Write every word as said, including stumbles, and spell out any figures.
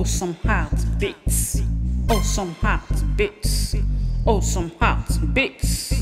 Awesomeheart Beats, Awesomeheart Beats, Awesomeheart Beats.